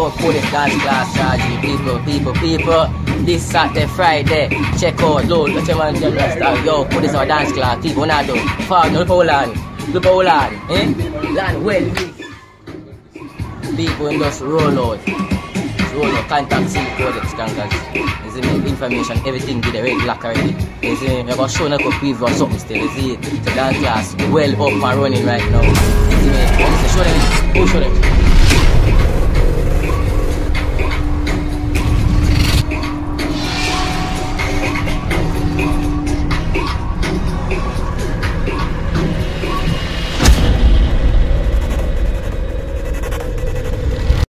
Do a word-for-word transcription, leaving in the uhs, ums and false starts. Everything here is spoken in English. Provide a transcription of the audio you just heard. out, put it dance class, R G people, people, people. This Saturday, Friday, check out, load, what you want to understand. Yo, put this out, dance class, keep on out, far, no, Poland, the Poland, eh? Land well, people just roll out. Contact see Codex, contact. You see me, information, everything be the red black already. You see me, I'm going to show you a preview or something still. You see, the dance class well up and running right now. You see me, show them, go show them.